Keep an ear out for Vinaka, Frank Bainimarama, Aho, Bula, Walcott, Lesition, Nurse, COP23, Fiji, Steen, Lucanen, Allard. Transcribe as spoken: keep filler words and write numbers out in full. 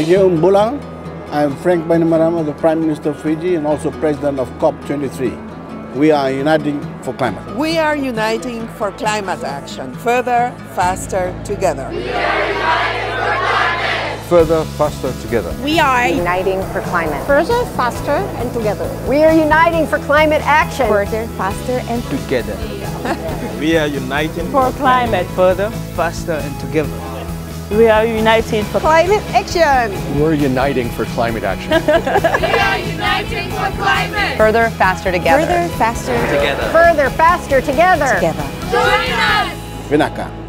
A year in Bula, I am Frank Bainimarama, the Prime Minister of Fiji and also President of COP twenty-three. We are uniting for climate. We are uniting for climate action. Further, faster, together. We are uniting for climate! Further, faster, together. We are uniting for climate. Further, faster, and together. We are uniting for climate action. Further, faster, and together. We are uniting for climate. Further, faster, and together. We are uniting for climate action. We're uniting for climate action. We are uniting for climate. Further, faster, together. Further, faster, together. Further, faster, together. Together. Join us! Vinaka.